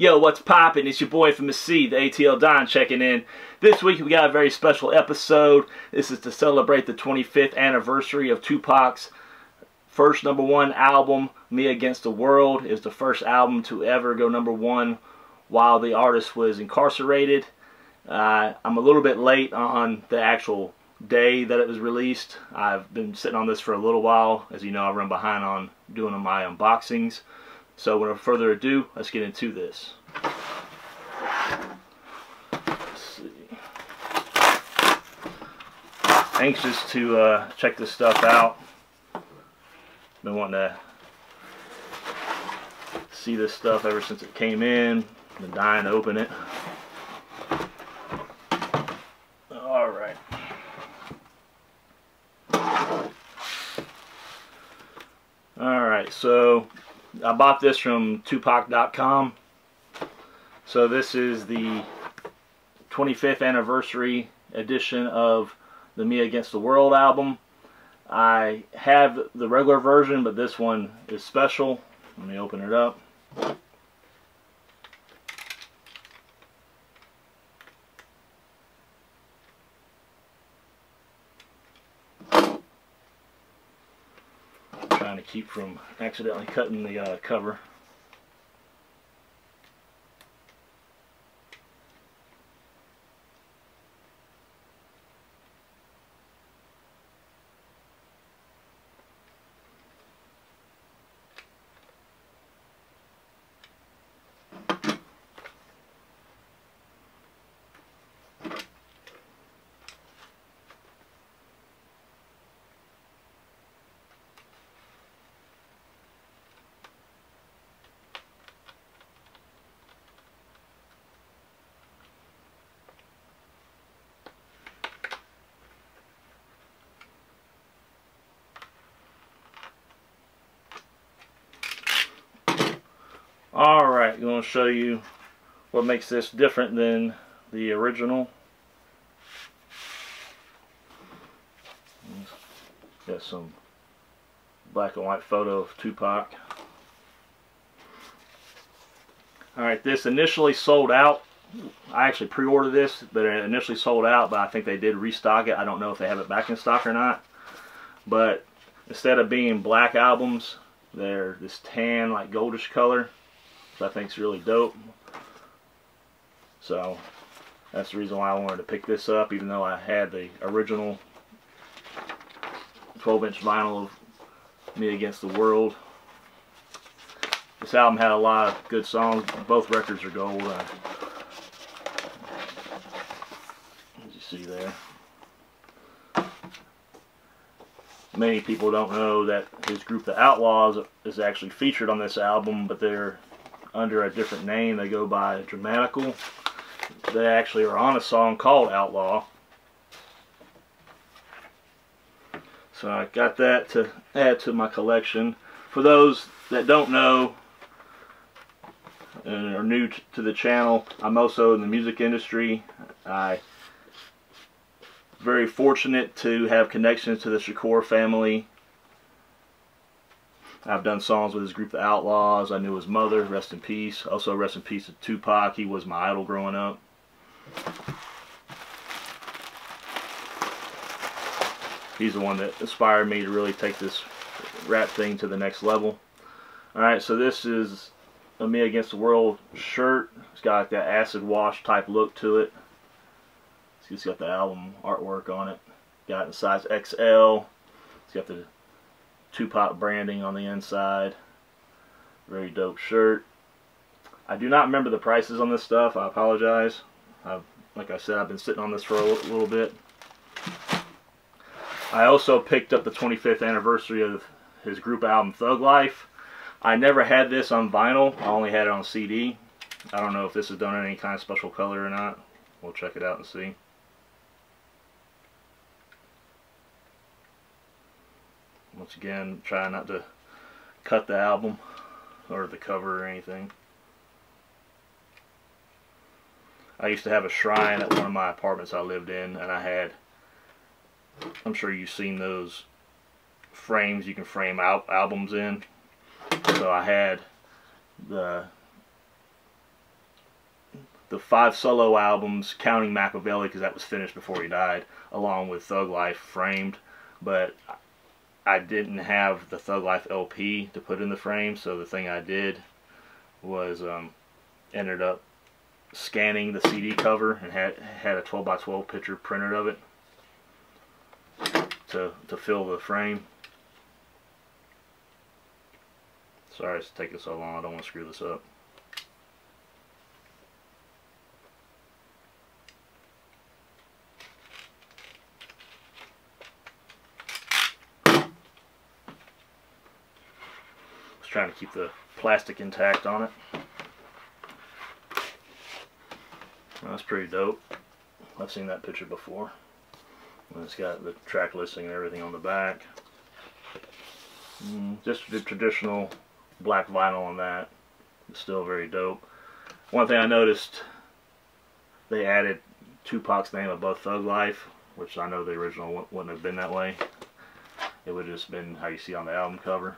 Yo, what's poppin'? It's your boy Infamous C, the ATL Don, checking in. This week we got a very special episode. This is to celebrate the 25th anniversary of Tupac's first #1 album, Me Against the World. It was the first album to ever go #1 while the artist was incarcerated. I'm a little bit late on the actual day that it was released. I've been sitting on this for a little while. As you know, I run behind on doing my unboxings. So without further ado, let's get into this. Let's see. Anxious to check this stuff out. Been wanting to see this stuff ever since it came in. Been dying to open it. Alright. Alright, so I bought this from Tupac.com. So this is the 25th anniversary edition of the Me Against the World album. I have the regular version, but this one is special. Let me open it up. Trying to keep from accidentally cutting the cover. Alright, I'm going to show you what makes this different than the original. Got some black and white photo of Tupac. Alright, this initially sold out. I actually pre-ordered this, but it initially sold out, but I think they did restock it. I don't know if they have it back in stock or not. But instead of being black albums, they're this tan, like goldish color. I think it's really dope. So that's the reason why I wanted to pick this up, even though I had the original 12-inch vinyl of Me Against the World. This album had a lot of good songs. Both records are gold. As you see there. Many people don't know that his group, the Outlawz, is actually featured on this album, but they're under a different name. They go by Dramatical. They actually are on a song called Outlaw. So I got that to add to my collection. For those that don't know and are new to the channel, I'm also in the music industry. I'm very fortunate to have connections to the Shakur family. I've done songs with his group, the Outlawz. I knew his mother, rest in peace. Also, rest in peace to Tupac. He was my idol growing up. He's the one that inspired me to really take this rap thing to the next level. Alright, so this is a Me Against the World shirt. It's got like that acid wash type look to it. It's got the album artwork on it. Got it in size XL. It's got the Tupac branding on the inside. Very dope shirt. I do not remember the prices on this stuff. I apologize. Like I said, I've been sitting on this for a little bit. I also picked up the 25th anniversary of his group album, Thug Life. I never had this on vinyl. I only had it on CD. I don't know if this is done in any kind of special color or not. We'll check it out and see. Once again, try not to cut the album or the cover or anything. I used to have a shrine at one of my apartments I lived in, and I had, I'm sure you've seen those frames you can frame out albums in. So I had the the 5 solo albums, counting Makaveli because that was finished before he died, along with Thug Life framed. But I didn't have the Thug Life LP to put in the frame, so the thing I did was ended up scanning the CD cover and had a 12x12 picture printed of it to fill the frame. Sorry it's taking so long, I don't want to screw this up. Trying to keep the plastic intact on it. That's pretty dope. I've seen that picture before. And it's got the track listing and everything on the back. Just the traditional black vinyl on that. It's still very dope. One thing I noticed, they added Tupac's name above Thug Life, which I know the original wouldn't have been that way. It would have just been how you see on the album cover.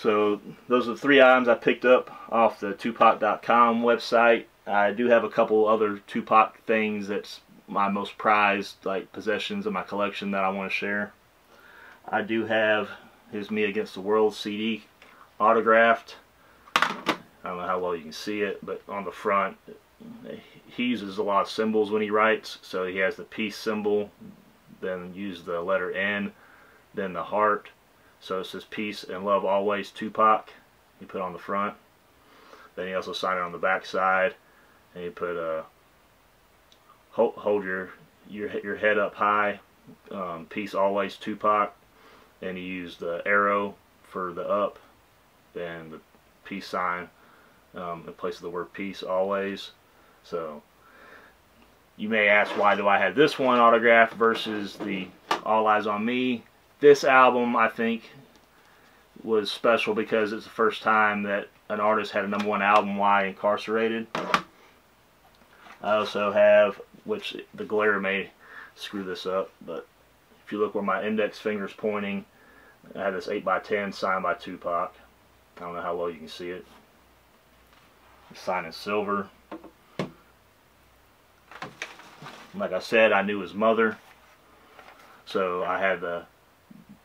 So those are the 3 items I picked up off the Tupac.com website. I do have a couple other Tupac things that's my most prized, like, possessions of my collection that I want to share. I do have his Me Against the World CD autographed. I don't know how well you can see it, but on the front, he uses a lot of symbols when he writes. So he has the peace symbol, then use the letter N, then the heart. So it says peace and love always, Tupac. He put on the front. Then he also signed it on the back side, and he put hold your head up high, peace always, Tupac. Then he used the arrow for the up, then the peace sign in place of the word peace always. So you may ask, why do I have this one autographed versus the All Eyes on Me? This album, I think, was special because it's the first time that an artist had a number 1 album while incarcerated. I also have, which the glare may screw this up, but if you look where my index finger's pointing, I have this 8x10 signed by Tupac. I don't know how well you can see it. The sign is silver. Like I said, I knew his mother, so I had the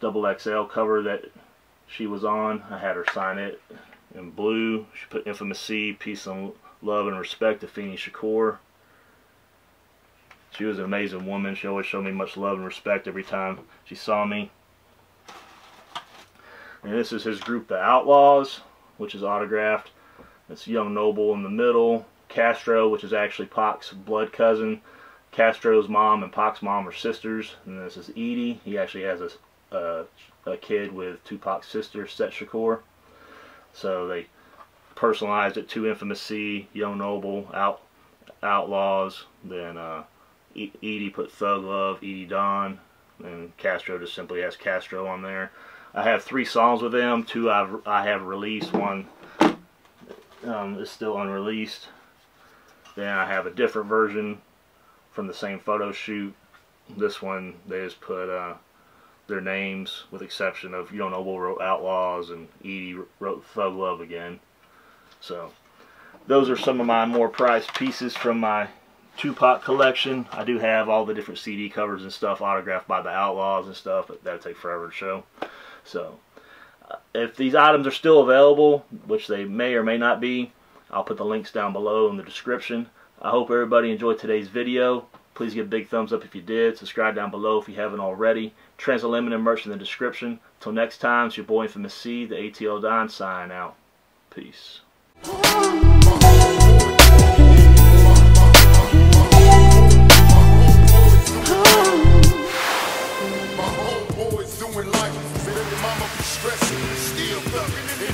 XXL cover that she was on. I had her sign it in blue. She put Infamous C, peace and love and respect to Phoenix Shakur. She was an amazing woman. She always showed me much love and respect every time she saw me. And this is his group, the Outlawz, which is autographed. It's Young Noble in the middle. Castro, which is actually Pac's blood cousin. Castro's mom and Pac's mom are sisters. And this is Edie. He actually has a kid with Tupac's sister, Set Shakur. So they personalized it to Infamous C, Young Noble, Outlawz, then Edie put Thug Love, Edie Don, and Castro just simply has Castro on there. I have 3 songs with them. 2 I have released, 1 is still unreleased. Then I have a different version from the same photo shoot. This one, they just put their names, with exception of Young Noble wrote Outlawz and Edie wrote Thug Love again. So those are some of my more prized pieces from my Tupac collection. I do have all the different CD covers and stuff autographed by the Outlawz and stuff, but that'd take forever to show. So if these items are still available, which they may or may not be, I'll put the links down below in the description. I hope everybody enjoyed today's video. Please give a big thumbs up if you did. Subscribe down below if you haven't already. Translimited merch in the description. Till next time, it's your boy Infamous C, the ATL Don, sign out. Peace. My whole boy's doing life. Mama be stressing. Still